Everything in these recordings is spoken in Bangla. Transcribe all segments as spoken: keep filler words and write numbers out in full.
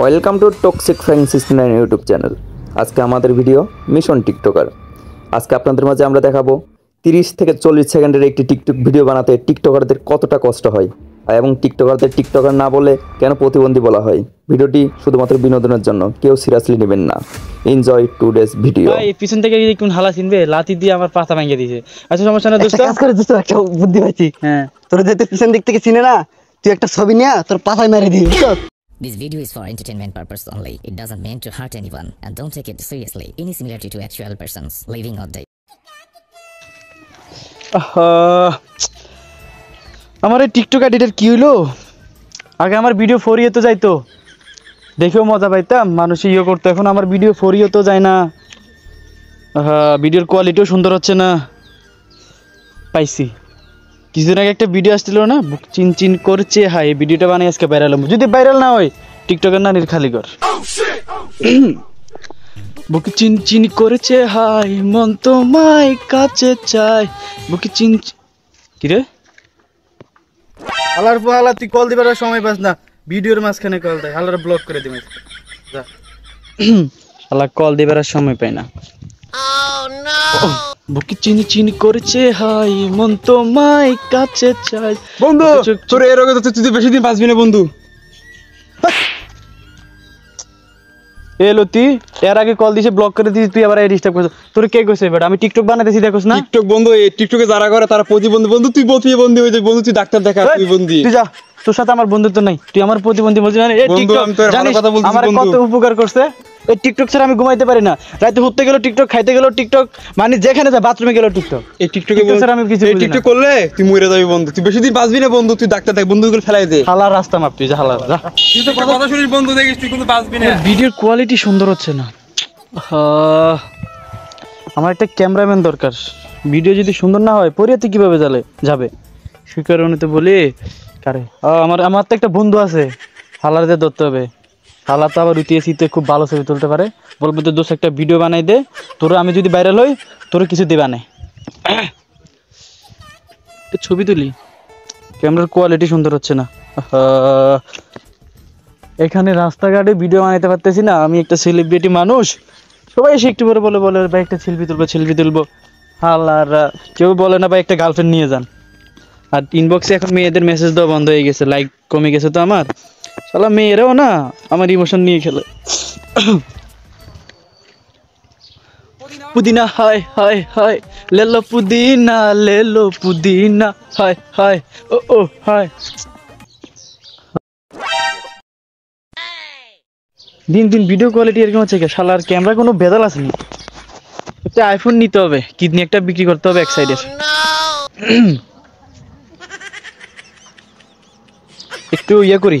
Welcome to toxic friend sixty nine YouTube channel. आज के हमारे वीडियो मिशन टिकटकार। आज के अपन मजे हमें देखो तीस से चालीस सेकेंडर एक टिकटक भिडियो बनाते टिकटकार कतटा कष्ट है और टिकटकार टिकटकार ना बोले क्या प्रतिबंधी बला है। ভিডিওটি শুধুমাত্র বিনোদনের জন্য, কেউ সিরিয়াসলি নেবেন না। Enjoy today's video. ভাই পিছন থেকে কোন হালা চিনবে, লাথি দিয়ে আমার পাতা ভেঙে দিয়েছে। আচ্ছা সমস্যা না দোস্ত, কাজ করে দোস্ত, একটা বুদ্ধি হইছে। হ্যাঁ তোর যেতে পিছন দিক থেকে চিনে না, তুই একটা ছবি নিয়া তোর পাতায় মেরে দি। This video is for entertainment purpose only. It doesn't mean to hurt anyone and don't take it seriously. Any similarity to actual persons living or dead. আহা আমার টিকটক এডিটর কি হলো? আগে আমার ভিডিও ফোরিয়ে তো যাইতো, দেখেও মজা পাইতাম, মানুষ ইয়ে করতো। এখন আমার ভিডিও ফোরিও তো যায় না, ভিডিওর কোয়ালিটিও সুন্দর হচ্ছে না। পাইছি, কিছুদিন আগে একটা ভিডিও আসছিল না, বুক চিন চিন করছে। হ্যাঁ এই ভিডিওটা বানিয়ে আজকে ভাইরাল হবো। যদি ভাইরাল না হয় টিকটকের নানির খালি ঘর। বুক চিন চিন করেছে হাই, মন তোমায় কাছে চাই, বুক চিন। কি রে আলার পোহালা, তুই কল দিবার সময় পাস না, ভিডিওর মাঝখানে কল দেয়। হালার ব্লক করে দিই, যা হালা কল দিবার সময় পাই না। ও নো বুকে চিনি চিনি করছে হাই, মন তোমায় কাছে চাই। বন্ধু তোর এর আগে তো তুই বেশি দিন বাঁচবি না বন্ধু। এ লতি এর আগে কল দিছে ব্লক করে দিছিস, তুই আবার এই ডিস্টার্ব করছিস। তোর কে কইছে বেটা আমি টিকটক বানাইতেছি দেখোস না? টিকটক বন্ধু এই টিকটকে যারা করে তারা প্রতিবন্ধী। বন্ধু তুই বতিয়ে বন্ধী হয়ে যা বন্ধু, তুই ডাক্তার দেখা, তুই বন্ধী। তুই যা, তোর সাথে আমার বন্ধুত্ব নাই, তুই আমার প্রতিবন্ধী বলছিস। মানে এই টিকটক জানিস আমার কত উপকার করছে? এই টিকটক ছাড়া আমি ঘুমাইতে পারি না, রাতে ঘুরতে গেল টিকটক, খাইতে গেল টিকটক, মানে যেখানে যা বাথরুমে গেল টিকটক। এই টিকটকে ছাড়া আমি কিছু, এই টিকটক করলে তুই মরে যাবি বন্ধু, তুই বেশি দিন বাঁচবি না বন্ধু, তুই ডাক্তার দেখ। বন্ধুগুলো ফেলাই দে, হালার রাস্তা মাপ। তুই যা হালার, যা তুই তো কথা শুনিস বন্ধু, দেখিস তুই কিন্তু বাঁচবি না। ভিডিওর কোয়ালিটি সুন্দর হচ্ছে না, আমার একটা ক্যামেরাম্যান দরকার। ভিডিও যদি সুন্দর না হয় পরিয়াতে কিভাবে জালে যাবে? সেই কারণে তো বলি কারে আমার আমার তো একটা বন্ধু আছে, হালারদের ধরতে হবে। হালা তো আবার রুটিতে খুব ভালো ছবি তুলতে পারে, বলবো তো দোষ একটা ভিডিও বানাই দে, তোর আমি যদি ভাইরাল হই তোর কিছু দেবা না। ছবি তুলি, ক্যামেরার কোয়ালিটি সুন্দর হচ্ছে না। এখানে রাস্তাঘাটে ভিডিও বানাইতে পারতেছি না, আমি একটা সেলিব্রিটি মানুষ, সবাই এসে একটু পরে বলে বলে ভাই একটা সেলফি তুলবো সেলফি তুলবো। হালারা কেউ বলে না ভাই একটা গার্লফ্রেন্ড নিয়ে যান। আর ইনবক্সে এখন মেয়েদের মেসেজ দেওয়া বন্ধ হয়ে গেছে, লাইক কমে গেছে। তো আমার শালা মেয়েরাও না আমার ইমোশন নিয়ে খেলে। পুদিনা হায় হায় হায়, লেলো পুদিনা লেলো পুদিনা হায় হায়, ও ও হায়। দিন দিন ভিডিও কোয়ালিটি এরকম হচ্ছে, শালার ক্যামেরা কোনো ভেজাল আসেনি। একটা আইফোন নিতে হবে, কিডনি একটা বিক্রি করতে হবে এক সাইডে। একটু ইয়ে করি,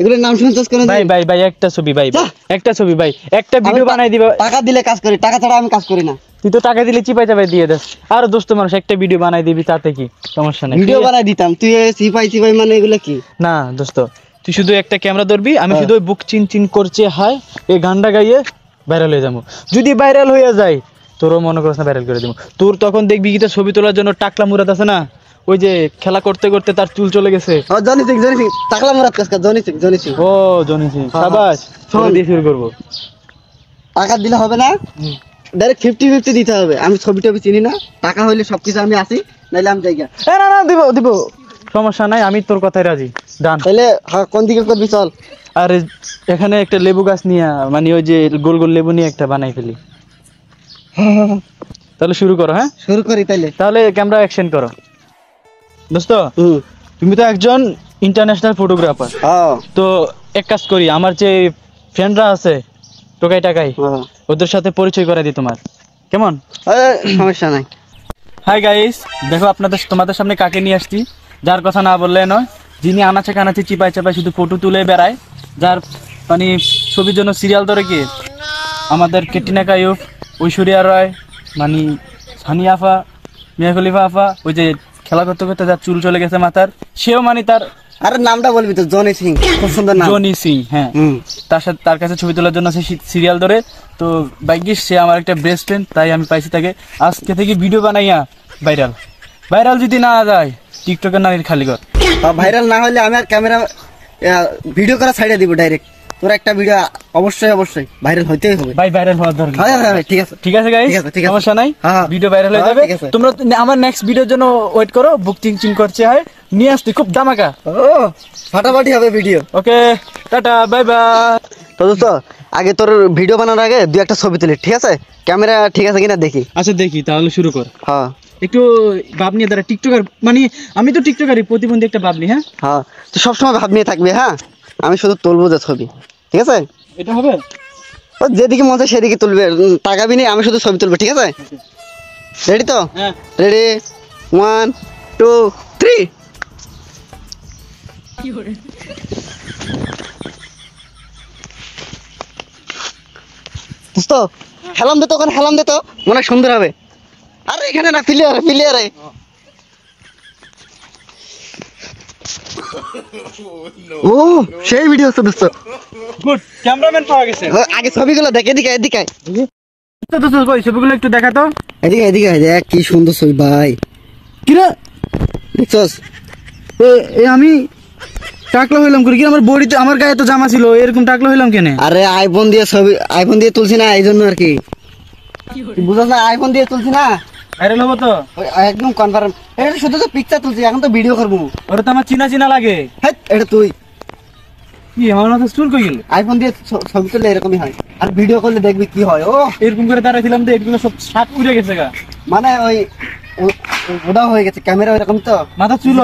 এগুলোর নাম শুনছস কোন? ভাই ভাই ভাই একটা ছবি, ভাই একটা ছবি, ভাই একটা ভিডিও বানাই দিবা। টাকা দিলে কাজ করি, টাকা ছাড়া আমি কাজ করি না। তুই তো টাকা দিলে চিপাই চাপাই দিয়ে দেস। আর দোস্ত মানুষ একটা ভিডিও বানাই দিবি তাতে কি সমস্যা নাই, ভিডিও বানাই দিতাম। তুই চিপাই চিপাই মানে এগুলা কি? না দোস্ত তুই শুধু একটা ক্যামেরা ধরবি, আমি শুধু বুক চিন চিন করছে হায় এই গানটা গাইয়ে ভাইরাল হয়ে যাবো। যদি ভাইরাল হয়ে যায় তোরও মনে করছ না ভাইরাল করে দিব। তোর তখন দেখবি কি ছবি তোলার জন্য টাকলা মুরাদ আছে না, ওই যে খেলা করতে করতে তার চুল চলে গেছে। ও জনি সিং, জনি সিং টাকলা মুরাদ কাজকা, জনি সিং জনি সিং, ও জনি সিং। শাবাশ, ছবি দিয়ে শুরু করব। টাকা দিলে হবে না, ডাইরেক্ট পঞ্চাশ পঞ্চাশ দিতে হবে। আমি ছবিটা চিনি না, টাকা হইলে সবকিছু আমি আসি, নাইলে আমি যাইগা। এ না না দিব দিব, সমস্যা নাই, আমি তোর কথাই রাজি। ডান তাইলে কোন দিকে করবি চল। আর এখানে একটা লেবু গাছ নিয়া, মানে ওই যে গোল গোল লেবু নিয়ে একটা বানাই ফেলি। তাহলে শুরু করো। হ্যাঁ শুরু করি তাইলে। তাহলে ক্যামেরা অ্যাকশন করো। দোস্ত তুমি তো একজন ইন্টারন্যাশনাল ফটোগ্রাফার, তো এক কাজ করি, আমার যে ফ্রেন্ডরা আছে টোকাই টাকাই ওদের সাথে পরিচয় করাই দিই তোমার, কেমন? সমস্যা নাই। হাই গাইস, দেখো আপনাদের তোমাদের সামনে কাকে নিয়ে আসছি, যার কথা না বললে নয়, যিনি আনাচে কানাচে চিপায় চাপায় শুধু ফটো তুলে বেড়ায়, যার মানে ছবির জন্য সিরিয়াল ধরে গিয়ে আমাদের ক্যাটরিনা কাইফ, ঐশ্বরিয়া রায়, মানে সানিয়া আফা, মিয়া খলিফা আফা, ওই যে খেলা করতে করতে যার চুল চলে গেছে মাথার, সেও মানে তার আরে নামটা বলবি তো, জনি সিং, খুব সুন্দর নাম, জনি সিং। হ্যাঁ, তার সাথে তার কাছে ছবি তোলার জন্য সে সিরিয়াল ধরে। তো ভাগ্যিস সে আমার একটা বেস্ট ফ্রেন্ড, তাই আমি পাইছি তাকে। আজকে থেকে ভিডিও বানাইয়া ভাইরাল, ভাইরাল যদি না যায় টিকটকের নামের খালি ঘর। ভাইরাল না হলে আমি আর ক্যামেরা ভিডিও করা ছাইড়া দিব ডাইরেক্ট। তোর একটা ভিডিও অবশ্যই অবশ্যই ভাইরাল হতেই হবে ভাই, ভাইরাল হওয়ার দরকার। ঠিক আছে ঠিক আছে গাইস, সমস্যা নাই, ভিডিও ভাইরাল হয়ে যাবে। তোমরা আমার নেক্সট ভিডিওর জন্য ওয়েট করো। বুকিং চিং করছে হয় নিয়ে আসতে, খুব ধামাকা, ও ফাটাফাটি হবে video. Okay tata, bye bye. তো দোস্ত, আগে তোর ভিডিও বানানোর আগে দুই একটা ছবি তুলি, ঠিক আছে? ক্যামেরা ঠিক আছে কিনা দেখি। আচ্ছা দেখি, তাহলে শুরু কর। হ্যাঁ, একটু ভাব নিয়ে দাঁড়া, টিকটকার মানে আমি তো টিকটকারই, প্রতিবন্ধী একটা ভাব নিয়ে। হ্যাঁ হ্যাঁ, তো সবসময় ভাব নিয়ে থাকবে। হ্যাঁ, আমি শুধু তুলবো যে ছবি, ঠিক আছে? এটা হবে ও যেদিকে মন চায় সেদিকে তুলবে, তাকাবি না, আমি শুধু ছবি তুলবো, ঠিক আছে? রেডি তো? হ্যাঁ রেডি। One two three. কি হরে দোস্ত, হেলাম দে তো, ওখানে হেলাম দে তো, মনে হয় সুন্দর হবে। আরে এখানে না, ফিলিয়ারে ফিলিয়ারে। ও সেই ভিডিও আছে দোস্ত, গুড, ক্যামেরাম্যান পাওয়া গেছে। আগে ছবিগুলো দেখে দিকে, এদিকে তো দোস্ত, কই ছবিগুলো একটু দেখা তো, এদিকে এদিকে দেখ, কি সুন্দর ছবি ভাই। কি রে দেখছস? এ আমি টাকলা হইলাম করে কি? আমার বডিতে, আমার গায়ে তো জামা ছিল, এরকম টাকলা হইলাম কেন? আরে আইফোন দিয়ে ছবি, আইফোন দিয়ে তুলছি না এইজন্য আর কি, বুঝছস না? আইফোন দিয়ে তুলছি না, ভাইরাল হবো তো একদম কনফার্ম। এটা শুধু তো পিকচার তুলছি, এখন তো ভিডিও করবো। ওটা তো আমার চিনা চিনা লাগে। হ্যাঁ, এটা তুই কি আমার মতো স্টুল কই গেল? আইফোন দিয়ে ছবি তুললে এরকমই হয়, আর ভিডিও করলে দেখবি কি হয়। ও এরকম করে দাঁড়াইছিলাম তো, এগুলো সব সাত উড়ে গেছে গা, মানে ওই ওটা হয়ে গেছে ক্যামেরা এরকম, তো মাথা চুল।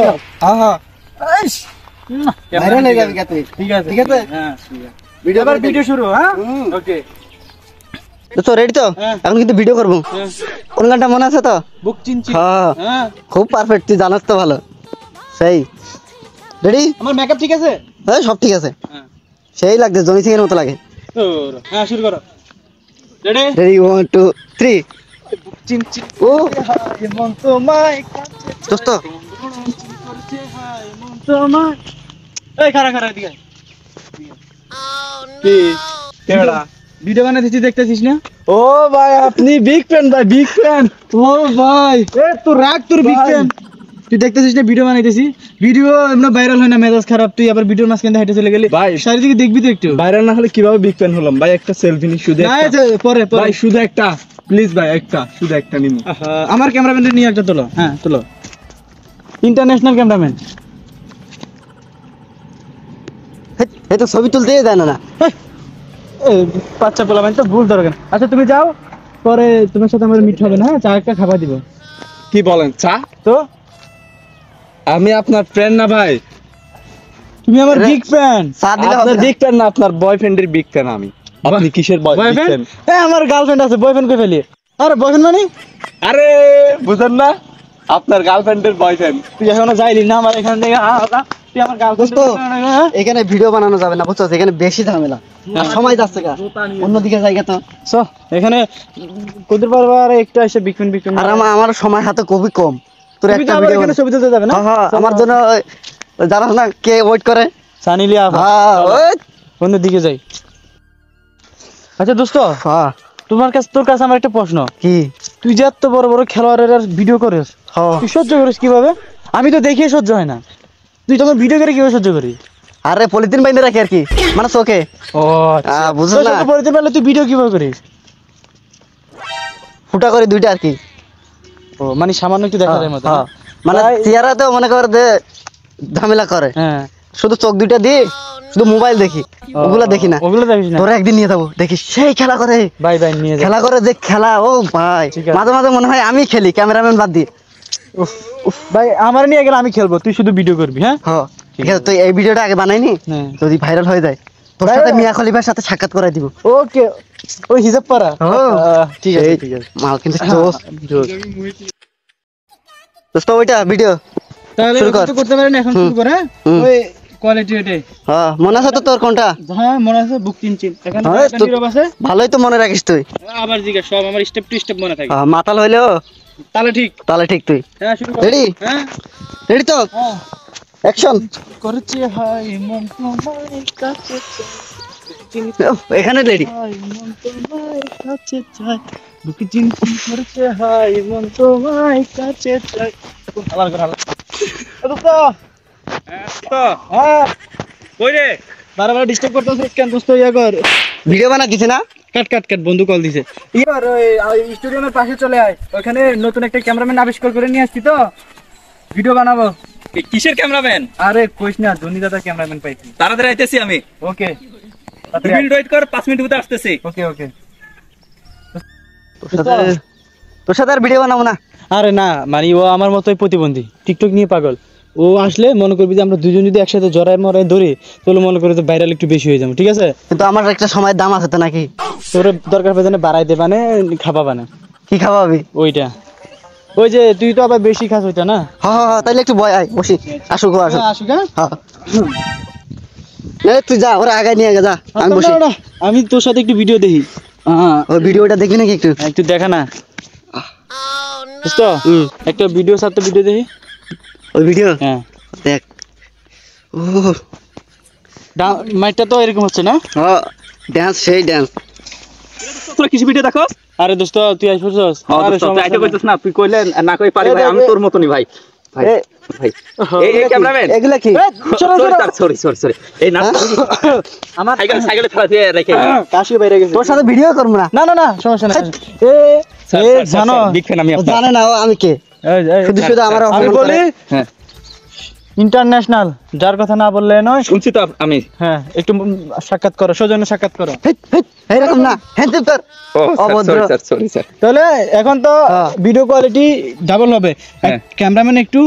হ্যাঁ হ্যাঁ, আইস ভাইরাল হয়ে যাবে। তুই ঠিক আছে? ঠিক আছে, হ্যাঁ ভিডিও আবার ভিডিও শুরু। হ্যাঁ ওকে, তো রেডি তো? এখন কিন্তু ভিডিও করবো। কোন গানটা মনে আছে তো? বুক চিনছি। হ্যাঁ খুব পারফেক্ট, তুই জানাস তো ভালো। সেই রেডি? আমার মেকআপ ঠিক আছে? হ্যাঁ সব ঠিক আছে। হ্যাঁ সেই লাগছে, জনি সিং এর মতো লাগে। হ্যাঁ শুরু করো। Ready ready one two three. বুক চিনছি ও হায় মন তোমায় কাছে, দোস্ত করছে হায় মন তোমায়। এই খাড়া খাড়া এদিকে। আও নো, কেডা ভিডিও বানাইতেছি দেখতেছিস না? ও ভাই আপনি বিগ ফ্যান ভাই, বিগ ফ্যান। ও ভাই এ তুই রাগ, তোর বিগ ফ্যান, তুই দেখতেছিস না ভিডিও বানাইতেছি? ভিডিও এমন ভাইরাল হয় না, মেজাজ খারাপ, তুই আবার ভিডিওর মাঝখানে হেঁটে চলে গেলি। ভাই শারীরিক দেখবি তো একটু, ভাইরাল না হলে কিভাবে বিগ ফ্যান হলাম ভাই? একটা সেলফি নি শুধু, না পরে পরে ভাই শুধু একটা, প্লিজ ভাই একটা, শুধু একটা নিমু। আমার ক্যামেরাম্যানটা নিয়ে একটা তোলো। হ্যাঁ তোলো, ইন্টারন্যাশনাল ক্যামেরাম্যান। এই তো ছবি তুলতে দেয় না না, বাচ্চা বললাম তো, ভুল দরকার। আচ্ছা তুমি যাও, পরে তোমার সাথে আমার মিট হবে না। চা একটা খাবার দিব। কি বলেন চা? তো আমি আপনার ফ্রেন্ড না ভাই, তুমি আমার বিগ ফ্যান। আপনার বিগ ফ্যান না, আপনার বয়ফ্রেন্ডের বিগ ফ্যান আমি। আপনি কিসের বয়ফ্রেন্ড? হ্যাঁ আমার গার্লফ্রেন্ড আছে, বয়ফ্রেন্ড কই ফেলি? আরে বয়ফ্রেন্ড মানে? আরে বুঝেন না, আপনার গার্লফ্রেন্ডের বয়ফ্রেন্ড। তুই এখনো যাইলি না আমার এখান থেকে। তুই আমার গার্লফ্রেন্ড, এখানে ভিডিও বানানো যাবে না বুঝছস, এখানে বেশি ঝামেলা, সময় যাচ্ছে না। অন্যদিকে জায়গা তো সো, এখানে কতর বারবার একটা এসে বিকন বিকন। আর আমার সময় হাতে খুবই কম, তোর একটা ভিডিও এখানে ছবি দিতে যাবে না? হ্যাঁ আমার জন্য জানাস না কে ওয়েট করে, সানিলিয়া। হ্যাঁ অন্যদিকে যাই। আচ্ছা দোস্ত, হ্যাঁ তোমার কাছে, তোর কাছে আমার একটা প্রশ্ন। কি তুই যে এত বড় বড় খেলোয়াড়ের ভিডিও করিস, তুই সহ্য করিস কিভাবে? আমি তো দেখে সহ্য হয় না। তুই তখন ভিডিও করে কিভাবে সহ্য করিস? আরে পলিথিন বাইনে রাখি আর কি, মানে চোখে। ও বুঝলি না, পলিথিন বাইলে তুই ভিডিও কিভাবে করিস? ফুটা করে দুইটা আর কি। ও মানে সামান্য একটু দেখা যায় মত, মানে চেহারা তো মনে করে দে ঝামেলা করে। হ্যাঁ শুধু চোখ দুইটা দি শুধু মোবাইল দেখি, ওগুলা দেখি না। ওগুলা দেখিস না? তোরা একদিন নিয়ে যাবো দেখিস, সেই খেলা করে। বাই বাই, নিয়ে যা। খেলা করে যে খেলা, ও ভাই মাঝে মাঝে মনে হয় আমি খেলি ক্যামেরাম্যান বাদ দিয়ে। উফ উফ ভাই, আমার নিয়ে গেলে আমি খেলবো, তুই শুধু ভিডিও করবি। হ্যাঁ হ্যাঁ ঠিক আছে, তুই এই ভিডিওটা আগে বানাইনি, যদি ভাইরাল হয়ে যায় তোর সাথে মিয়া খলিফার সাথে সাক্ষাৎ করাই দিব। ওকে ওই হিজাব পরা। ঠিক আছে ঠিক আছে, মাল কিন্তু জোস জোস। দোস্ত ওইটা ভিডিও তাহলে কত করতে পারেন এখন শুরু করে ওই কোয়ালিটি এটাই হ্যাঁ মনে আছে তো তোর কোনটা হ্যাঁ মনে আছে বুক তিন তিন এখন একটা নীরব আছে ভালোই তো মনে রাখিস তুই আবার জিজ্ঞাসা সব আমার স্টেপ টু স্টেপ মনে থাকে হ্যাঁ মাতাল হইলো তাহলে ঠিক তাহলে ঠিক তুই হ্যাঁ শুরু কর রেডি হ্যাঁ রেডি তো হ্যাঁ অ্যাকশন করছি হাই মন তোমার কাছে এখানে রেডি হাই মন তোমার কাছে চাই বুক তিন তিন করছে হাই মন তোমার কাছে চাই আবার কর আলো তো তোর সাথে আর ভিডিও বানাবো না আরে না মানে ও আমার মতোই প্রতিবন্ধী টিকটক নিয়ে পাগল ও আসলে মনে করবি যে আমরা দুজন যদি একসাথে জড়ায় মরায় ধরি তাহলে মনে করি তো ভাইরাল একটু বেশি হয়ে যাবে ঠিক আছে কিন্তু আমার একটা সময়ের দাম আছে তো নাকি তোর দরকার পেছনে বাড়াই দে মানে খাবা বানা কি খাওয়াবি ওইটা ওই যে তুই তো আবার বেশি খাস ওইটা না হ্যাঁ হ্যাঁ তাহলে একটু ভয় আয় বসি আসুক আসুক আসুক হ্যাঁ তুই যা ওরা আগে নিয়ে যা আমি বসি আমি তোর সাথে একটু ভিডিও দেখি হ্যাঁ ওই ভিডিওটা দেখি নাকি একটু একটু দেখা না বুঝতো একটা ভিডিও সাথে ভিডিও দেখি ওই ভিডিও হ্যাঁ দেখ ও মাইটা তো এরকম হচ্ছে না হ্যাঁ ডান্স সেই ডান্স তোরা কিছু ভিডিও দেখো আরে দোস্ত তুই আইছছস আরে আইতে কইছস না তুই কইলেন না কই পারি ভাই আমি তোর মত নি ভাই ভাই ভাই এই এই ক্যামেরাম্যান এগুলা কি সরি সরি সরি এই না আমার সাইকেল সাইকেলে ফেলা দিয়ে রেখে কাশি বাইরে গেছে তোর সাথে ভিডিও করব না না না সমস্যা নাই এ এ জানো দেখেন আমি আপনি জানেন না আমি কে শুধু শুধু আমার আমি বলি ইন্টারন্যাশনাল যার কথা না বললে নয় শুনছি তো আমি হ্যাঁ একটু সাক্ষাৎ করো সৌজন্য সাক্ষাৎ করো এরকম না হ্যান্ডশেক কর অবদ্র স্যার সরি স্যার তাহলে এখন তো ভিডিও কোয়ালিটি ডাবল হবে ক্যামেরাম্যান একটু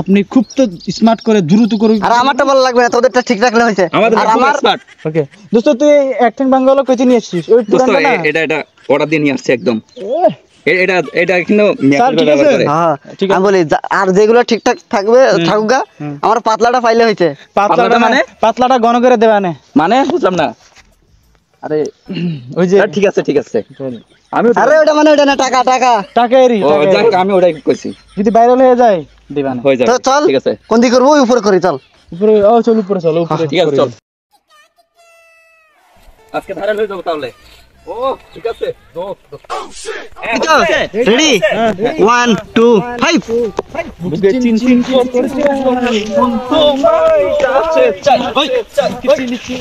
আপনি খুব তো স্মার্ট করে দ্রুত করুন আর আমারটা ভালো লাগবে না তোদেরটা ঠিক রাখলে হইছে আর আমার স্মার্ট ওকে দোস্ত তুই অ্যাকশন বাংলা কইতে নিয়ে আসছিস ওই পুরানো না এটা এটা অর্ডার দিয়ে নিয়ে আসছে একদম এটা এটা কিন্তু হ্যাঁ আমি বলি আর যেগুলো ঠিকঠাক থাকবে থাকুগা আমার পাতলাটা ফাইলে হইছে পাতলাটা মানে পাতলাটা ঘন করে দেবা না মানে বুঝলাম না আরে ওই যে ঠিক আছে ঠিক আছে আমি আরে ওটা মানে ওটা না টাকা টাকা টাকাই ও যাক আমি ওটাই কইছি যদি ভাইরাল হয়ে যায় দিবা না হয়ে যাবে তো চল ঠিক আছে কোন দিকে করব উপরে করি চল উপরে ও চল উপরে চল উপরে ঠিক আছে চল আজকে ভাইরাল হয়ে যাব তাহলে ও ঠিক আছে দো রেডি one two five বুকে চিন চিন করছে মন তো মাই কাছে চাই ওই কিছু লিখি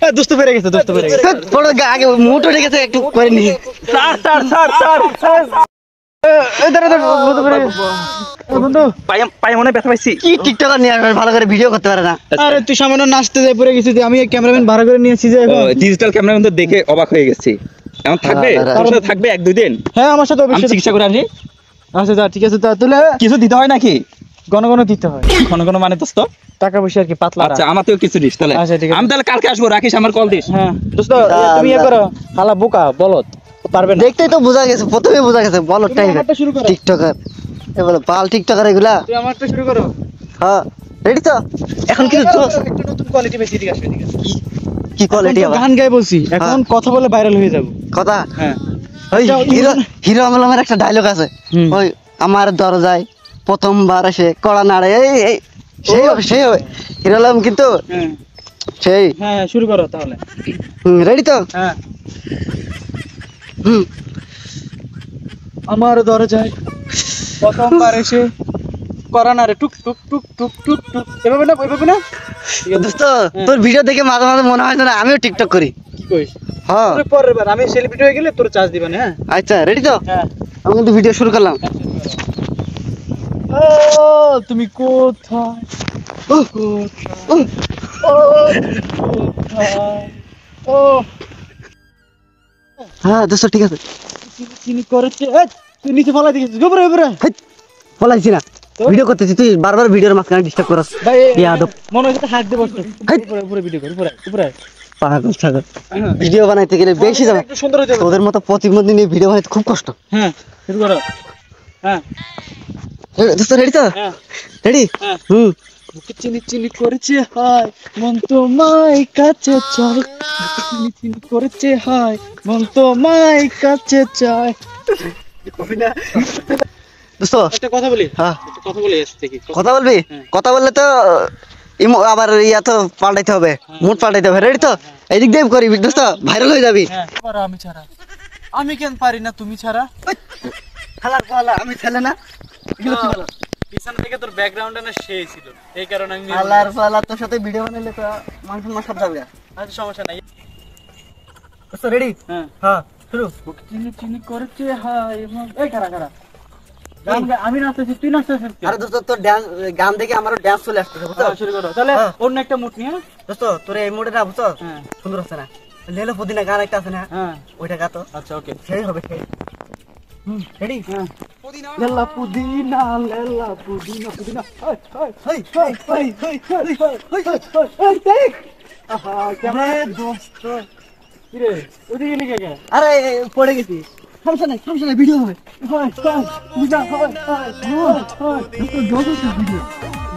হ্যাঁ দোস্ত বেরে গেছে দোস্ত বেরে গেছে পড়ো আগে মুট উঠে গেছে একটু করে নি স্যার স্যার স্যার স্যার এদার এদার দোস্ত বেরে বন্ধু পায় পায় মনে ব্যথা পাইছি কি টিকটক আর নিয়ে ভালো করে ভিডিও করতে পারে না আরে তুই সামনে নাচতে যাই পড়ে গেছিস আমি এই ক্যামেরাম্যান ভাড়া করে নিয়েছি যে এখন ডিজিটাল ক্যামেরাম্যান তো দেখে অবাক হয়ে গেছি এখন থাকবে তোর থাকবে এক দুই দিন হ্যাঁ আমার সাথে অবশ্যই চিকিৎসা করে আনি আচ্ছা যা ঠিক আছে তাহলে কিছু দিতে হয় নাকি ঘন ঘন দিতে হয় ঘন ঘন মানে দোস্ত টাকা পয়সা আর কি পাতলা আচ্ছা আমাতেও কিছু দিস তাহলে আমি তাহলে কালকে আসবো রাখিস আমার কল দিস হ্যাঁ দোস্ত তুমি এ করো শালা বোকা বলত পারবে না দেখতেই তো বোঝা গেছে প্রথমেই বোঝা গেছে বলত টাইম টিকটকার এবারে পাল টিকটকার এগুলা তুই আমারটা শুরু করো হ্যাঁ রেডি তো এখন কিছু একটু নতুন কোয়ালিটি বেশি দিকে আসবে ঠিক আছে কি কোয়ালিটি আবার গান গায় বলছি এখন কথা বলে ভাইরাল হয়ে যাব কথা হ্যাঁ ওই হিরো হিরো আমলামের একটা ডায়লগ আছে ওই আমার দরজায় প্রথমবার আসে কড়া নাড়ে এই সেই সেই হিরো আলম কিন্তু সেই হ্যাঁ শুরু করো তাহলে রেডি তো হ্যাঁ হুম আমার দরজায় প্রথমবার এসে কড়া নাড়ে টুক টুক টুক টুক টুক টুক এভাবে না ওইভাবে না দোস্ত তোর ভিডিও দেখে মাঝে মাঝে মনে হয় না আমিও টিকটক করি কি কইস হ্যাঁ তোর পরের বার আমি সেলিব্রিটি হয়ে গেলে তোর চার্জ দিবা না হ্যাঁ আচ্ছা রেডি তো হ্যাঁ আমি কিন্তু ভিডিও শুরু করলাম ও তুমি কোথায় ও কোথায় ও কোথায় ও হ্যাঁ দোস্ত ঠিক আছে চিনি করতে তুই নিচে ফলাই দিছিস গোবরে গোবরে ফলাইছিস না ভিডিও করতেছিস তুই বারবার ভিডিওর মাঝখানে ডিস্টার্ব করছিস ভাই ইয়াদব মনে হচ্ছে হাত দে বসতে উপরে উপরে ভিডিও কর উপরে উপরে পাগল ছাগল ভিডিও বানাইতে গেলে বেশি যাবে একটু সুন্দর হতে হবে তোদের মতো প্রতিবন্ধী নিয়ে ভিডিও বানাইতে খুব কষ্ট হ্যাঁ শুরু করো হ্যাঁ ದೋಸ್ತ ನಡೀತಾ ನಡಿ ಹು ಚಿನಿ ಚಿನಿ ಕೊರಚೆ ಹಾಯ್ ಮಂತೋ ಮೈ ಕಾಚೆ ಚಾಯ್ ಚಿನಿ ಚಿನಿ ಕೊರಚೆ ಹಾಯ್ ಮಂತೋ ಮೈ ಕಾಚೆ ಚಾಯ್ দোস্ত একটা কথা বলি হ্যাঁ একটা কথা বলি আসতে কি কথা বলবি কথা বললে তো আবার ইয়া তো পাল্টাইতে হবে মুড পাল্টাইতে হবে রেডি তো এইদিক দেব করি দোস্ত ভাইরাল হয়ে যাবি আর আমি ছাড়া আমি কেন পারি না তুমি ছাড়া খালার খালা আমি ছেলে না কি বল পিছন থেকে তোর ব্যাকগ্রাউন্ডে না শেই ছিল এই কারণে আমি খালার খালা তোর সাথে ভিডিও বানাইলে তো মানুষ মানুষ সব যাবে আর সমস্যা নাই দোস্ত রেডি হ্যাঁ হ্যাঁ শুরু চিনি চিনি করছে হাই এই কারা কারা আমি নাচতেছি তুই নাচতেছিস আরে দোস্ত তোর ডান্স গান দেখে আমারও ডান্স চলে আসছে বুঝছো শুরু করো তাহলে অন্য একটা মুড নিয়ে দোস্ত তোর এই মুডে না বুঝছো সুন্দর আছে না লেলো পদিনা গান একটা আছে না হ্যাঁ ওইটা গা তো আচ্ছা ওকে সেই হবে সেই হুম রেডি হ্যাঁ পদিনা লেলা পদিনা লেলা পদিনা পদিনা হাই হাই হাই হাই হাই হাই হাই হাই দেখ আহা কেমন দোস্ত কি রে ওদিকে নিয়ে গে আরে পড়ে গেছি সমস্যা নাই সমস্যা নাই ভিডিও হবে হাই হাই বুঝা হাই হাই হাই তো জোজো ভিডিও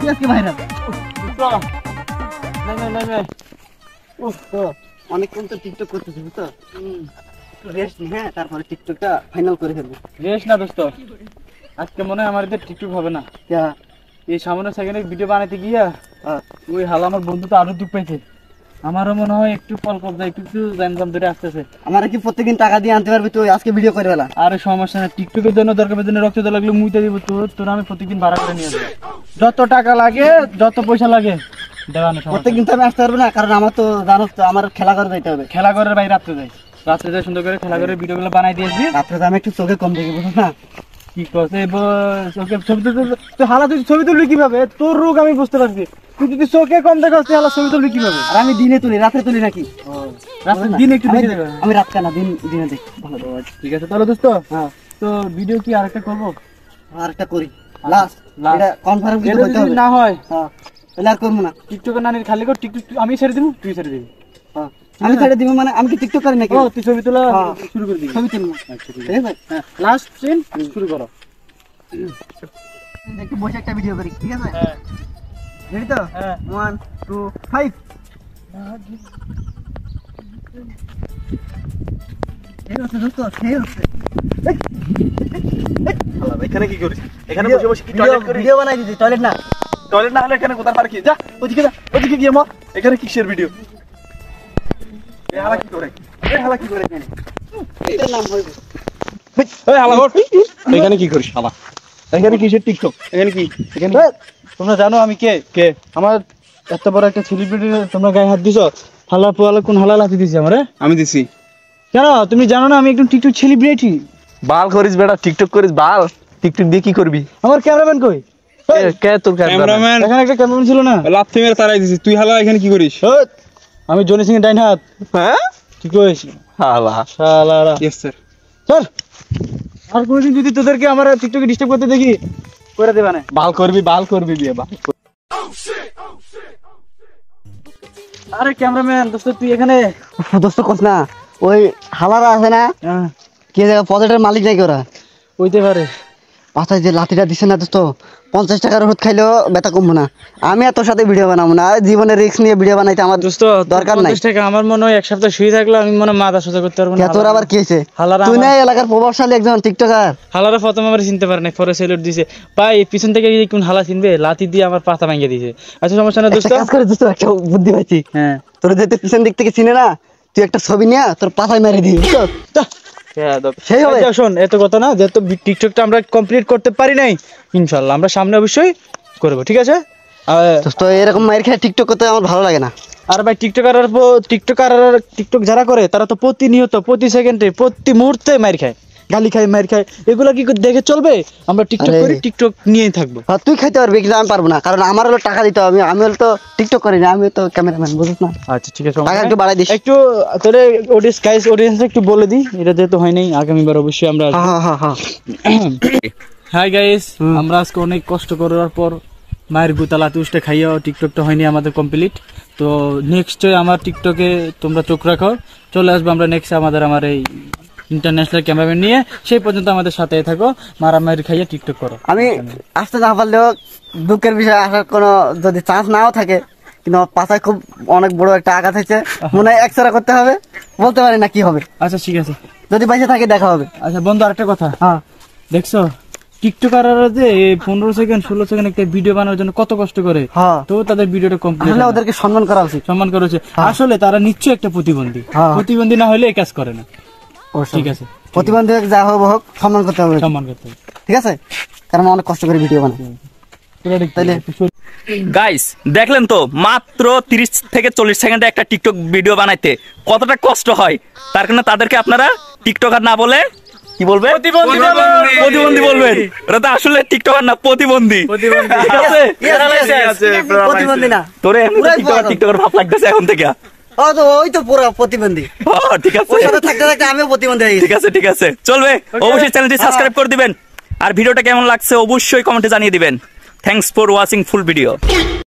দেখে ভাইরাল তো না না না না ওহ তো অনেকক্ষণ তো টিকটক করতেছি তো রেস্ট নি হ্যাঁ তারপরে টিকটকটা ফাইনাল করে ফেলবো রেস্ট না দোস্ত আজকে মনে হয় আমাদের টিকটক হবে না এই সামনে সেকেন্ডে ভিডিও বানাইতে গিয়া ওই হালা আমার বন্ধু তো আরো দুঃখ পেয়েছে আমারও মনে হয় একটু ফল কবজা একটু জানতাম ধরে আসতেছে আমার কি প্রত্যেকদিন টাকা দিয়ে আনতে পারবি তুই আজকে ভিডিও করে বেলা আরে সমস্যা না টিকটকের জন্য দরকারের জন্য রক্ত দেওয়া লাগলে মুইতে দিব তোর তোর আমি প্রত্যেকদিন ভাড়া করে নিয়ে যাব যত টাকা লাগে যত পয়সা লাগে দেওয়ানো প্রত্যেকদিন তো আমি আসতে পারবো না কারণ আমার তো জানো তো আমার খেলা ঘরে যাইতে হবে খেলা ঘরের বাইরে রাতে যাই রাতে যাই সুন্দর করে খেলা ঘরের ভিডিওগুলো বানাই দিয়েছি রাতে আমি একটু চোখে কম দেখি বুঝছ না কি করছে চোখে ছবি তুই হালা তুই ছবি তুলবি কিভাবে তোর রোগ আমি বুঝতে পারছি যদি চোখে কম দেখা হচ্ছে তাহলে ছবি তুলবি কিভাবে আর আমি দিনে তুলি রাতে তুলি নাকি রাতে দিন একটু দেখে দেব আমি রাত কানা দিন দিনে দেখি ভালো ঠিক আছে তাহলে দোস্ত হ্যাঁ তো ভিডিও কি আরেকটা করব আরেকটা করি লাস্ট এটা কনফার্ম করে বলতে হবে না হয় হ্যাঁ তাহলে আর করব না টিকটকে না নিয়ে খালি কর টিকটক আমি ছেড়ে দেব তুই ছেড়ে দিবি হ্যাঁ আমি ছেড়ে দেব মানে আমি কি টিকটক করি নাকি ও তুই ছবি তোলা শুরু করে দিবি ছবি তুল আচ্ছা ঠিক আছে হ্যাঁ লাস্ট সিন শুরু করো দেখি বসে একটা ভিডিও করি ঠিক আছে হ্যাঁ ready to one two five ero to dosto fail hala bhai khane ki kori ekhane boshe boshe ki toilet kori video banai dite toilet na toilet na hole ekhane kothar parki ja odike ja odike giye ma ekhane kishir video e hala ki kore e hala ki kore ekhane eta naam hoybo oi hala hot ekhane ki korish hala এখানে কি সেট টিকটক এখানে কি এখানে তোমরা জানো আমি কে কে আমার এত বড় একটা সেলিব্রিটি তোমরা গায়ে হাত দিছো হালা পোয়ালা কোন হালা লাতি দিছি আমারে আমি দিছি কেন তুমি জানো না আমি একদম টিকটক সেলিব্রিটি বাল করিস বেটা টিকটক করিস বাল টিকটক দিয়ে কি করবি আমার ক্যামেরাম্যান কই কে তোর ক্যামেরাম্যান এখানে একটা ক্যামেরাম্যান ছিল না লাথি মেরে তাড়াই দিছিস তুই হালা এখানে কি করিস আমি জনি সিং এর ডাইন হাত হ্যাঁ কি কইছ হালা শালারা यस স্যার স্যার আর কোনদিন যদি তোদেরকে আমরা টিকটকে ডিস্টার্ব করতে দেখি কইরা দেবা না বাল করবি বাল করবি বিয়ে বাল আরে ক্যামেরাম্যান দোস্ত তুই এখানে দোস্ত কস না ওই হালারা আছে না কে জায়গা পজেটের মালিক নাই করা ওইতে পারে পাছায় যে লাঠিটা দিছে না দোস্ত পঞ্চাশ টাকার ওষুধ খাইলো ব্যথা কমবো না আমি আর তোর সাথে ভিডিও বানাবো না জীবনের রিস্ক নিয়ে ভিডিও বানাইতে আমার দোস্ত দরকার নাই পঞ্চাশ টাকা আমার মনে হয় এক সপ্তাহ শুয়ে থাকলো আমি মনে মাথা সোজা করতে পারবো না তোর আবার কি হইছে তুই না এলাকার প্রভাবশালী একজন টিকটকার হালারা প্রথম আমারে চিনতে পারে না পরে সেলুট দিছে ভাই পিছন থেকে কোন হালা চিনবে লাঠি দিয়ে আমার পাতা ভাঙিয়ে দিছে আচ্ছা সমস্যা না দোস্ত কাজ করে দোস্ত একটা বুদ্ধি পাইছি হ্যাঁ তোর যেতে পিছন দিক থেকে চিনে না তুই একটা ছবি নিয়ে তোর পাতায় মেরে দি হ্যাঁ সেই হবে শোন এত কথা না যেহেতু টিকটকটা আমরা কমপ্লিট করতে পারি নাই ইনশাআল্লাহ আমরা সামনে অবশ্যই করব ঠিক আছে তো এরকম মাইর খায় টিকটক করতে আমার ভালো লাগে না আর ভাই টিকটকার আর টিকটকার টিকটক যারা করে তারা তো প্রতিনিয়ত প্রতি সেকেন্ডে প্রতি মুহূর্তে মাইর খায় গালি খায় মাইর খায় এগুলা কি দেখে চলবে আমরা টিকটক করি টিকটক নিয়েই থাকবো আর তুই খাইতে পারবি কিন্তু আমি পারবো না কারণ আমার হলো টাকা দিতে হবে আমি হলো তো টিকটক করি না আমি তো ক্যামেরাম্যান বুঝছ না আচ্ছা ঠিক আছে টাকা একটু বাড়াই দিস একটু তোরে অডিয়েন্স গাইস অডিয়েন্স একটু বলে দি এটা যেহেতু হয় নাই আগামীবার অবশ্যই আমরা হ্যাঁ হ্যাঁ হ্যাঁ হাই গাইস আমরা আজকে অনেক কষ্ট করার পর মায়ের গুতালা তুষ্টে খাইয়া টিকটকটা হয়নি আমাদের কমপ্লিট তো নেক্সট আমার টিকটকে তোমরা চোখ রাখো চলে আসবে আমরা নেক্সট আমাদের আমার এই ইন্টারন্যাশনাল ক্যামেরাম্যান নিয়ে সেই পর্যন্ত আমাদের সাথে থাকো, মারামারি খাইয়ে টিকটক করো। আমি আসতে না পারলেও দুঃখের বিষয়ে আসার কোনো যদি চান্স নাও থাকে, কিন্তু আমার পাশায় খুব অনেক বড় একটা আঘাত হয়েছে, মনে হয় এক্সরে করতে হবে, বলতে পারি না কি হবে। আচ্ছা ঠিক আছে, যদি বাইসে থাকে দেখা হবে। আচ্ছা বন্ধু আরেকটা কথা, হ্যাঁ দেখছো টিকটকাররা যে পনেরো সেকেন্ড ষোলো সেকেন্ড একটা ভিডিও বানানোর জন্য কত কষ্ট করে, তো তাদের ভিডিওটা কমপ্লিট হলে ওদেরকে সম্মান করা উচিত। সম্মান করা উচিত, আসলে তারা নিশ্চয়ই একটা প্রতিবন্ধী, প্রতিবন্ধী না হলে এই কাজ করে না। ঠিক আছে, প্রতিবন্ধী যা হবে হোক সম্মান করতে হবে, সম্মান করতে হবে। ঠিক আছে, কারণ অনেক কষ্ট করে ভিডিও বানাই। গাইস দেখলেন তো, মাত্র তিরিশ থেকে চল্লিশ সেকেন্ডে একটা টিকটক ভিডিও বানাইতে কতটা কষ্ট হয়, তার কারণে তাদেরকে আপনারা টিকটকার না বলে কি বলবে, প্রতিবন্ধী বলবেন। ওরা তো আসলে টিকটকার না, প্রতিবন্ধী। ঠিক আছে, তোরে টিকটকার টিকটকার ভাব লাগতেছে এখন থেকে। ওই তো পুরো প্রতিবন্ধী। ঠিক আছে, ওর সাথে থাকতে থাকতে আমিও প্রতিবন্ধী হয়ে গেছি। ঠিক আছে ঠিক আছে, চলবে। অবশ্যই চ্যানেলটি সাবস্ক্রাইব করে দিবেন, আর ভিডিওটা কেমন লাগছে অবশ্যই কমেন্টে জানিয়ে দিবেন। Thanks for watching full video.